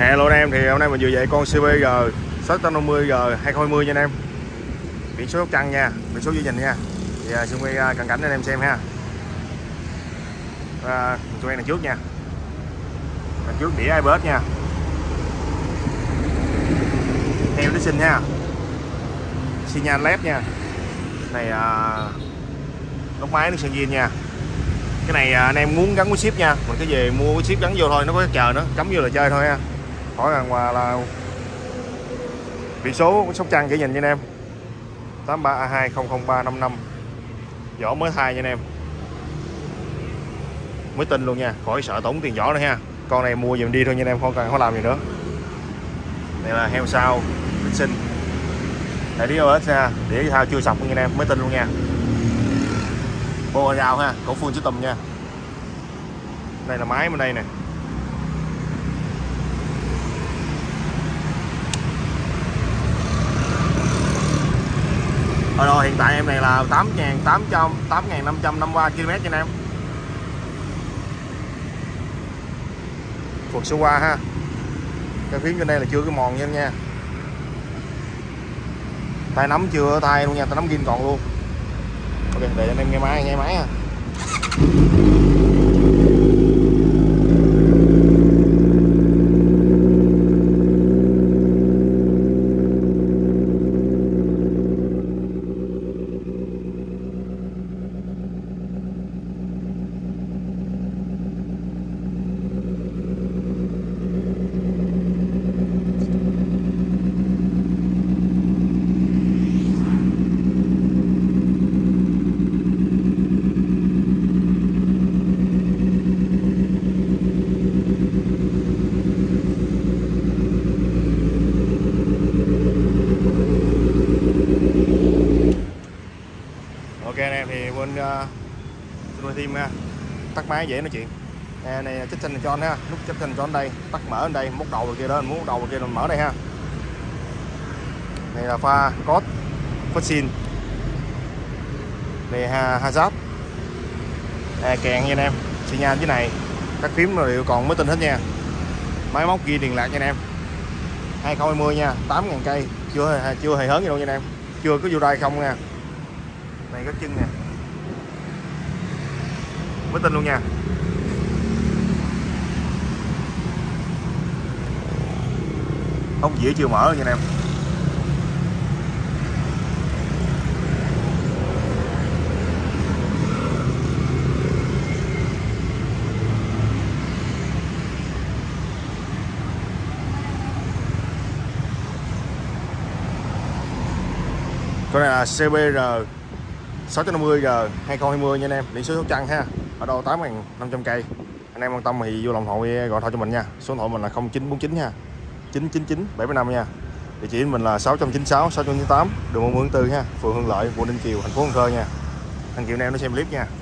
Hello anh em, thì hôm nay mình vừa dạy con CBR 650R 2020 nha anh em. Biển số Sóc Trăng nha, biển số ghi dành nha. Thì xin quay cận cảnh anh em xem ha. Tụi em đằng trước nha. Đằng trước đĩa ABS nha. Theo nó xin ha. Xi nhan led nha. Này lốc máy nó sơn zin nha. Cái này anh em muốn gắn với ship nha, mình cái gì mua cái ship gắn vô thôi, nó có chờ nó cắm vô là chơi thôi ha. Hỏi rằng là biển số Sóc Trăng chỉ nhìn cho anh em 83A2000355, vỏ mới thay nha anh em, mới tin luôn nha, khỏi sợ tốn tiền vỏ nữa ha. Con này mua dùm đi thôi nha anh em, không cần không làm gì nữa. Đây là heo sao vệ sinh, để đĩa OS ha, đĩa thao chưa sọc nha anh em, mới tin luôn nha. Bô rào ha, cổ phương chữ tùm nha. Đây là máy bên đây nè. Rồi hiện tại em này là 8.553 km cho em. Phượt sơ qua ha. Cái phím trên đây là chưa cái mòn nha em nha. Tay nắm chưa tay luôn nha, tay nắm ghim còn luôn. Ok, để anh em nghe máy ha. Thêm tắt máy dễ nói chuyện này, chích xanh cho anh ha, nút chích xanh cho anh đây, tắt mở anh đây, móc đầu vào kia đó, mình muốn đầu vào kia mình mở đây ha. Này là pha cốt phát xin này ha, hazard kèn nha anh em, xi nhan dưới này, các phím đều còn mới tin hết nha. Máy móc ghi điện lạc nha anh em, 2020 nha, 8.000 cây, chưa hề hớn gì đâu nha anh em, chưa có vô đây không nha. Này có chân nè, mới tin luôn nha. Ốc dĩa chưa mở nha anh em. Con này là CBR 650R 2020 nha anh em, biển số Sóc Trăng ha. Ở đâu 8.500 cây. Anh em quan tâm thì vô lòng hội gọi thoại cho mình nha. Số điện thoại mình là 0949 nha, 999 75 nha. Địa chỉ mình là 696, 698 đường Môn Mương Tư ha, phường Hưng Lợi, quận Ninh Kiều, thành phố Cần Thơ nha. Anh Kiều em nó xem clip nha.